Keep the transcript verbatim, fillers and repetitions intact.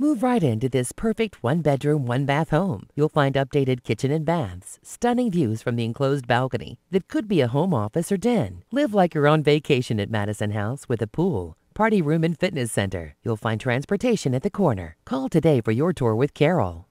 Move right into this perfect one-bedroom, one-bath home. You'll find updated kitchen and baths, stunning views from the enclosed balcony that could be a home office or den. Live like you're on vacation at Madison House with a pool, party room, and fitness center. You'll find transportation at the corner. Call today for your tour with Carol.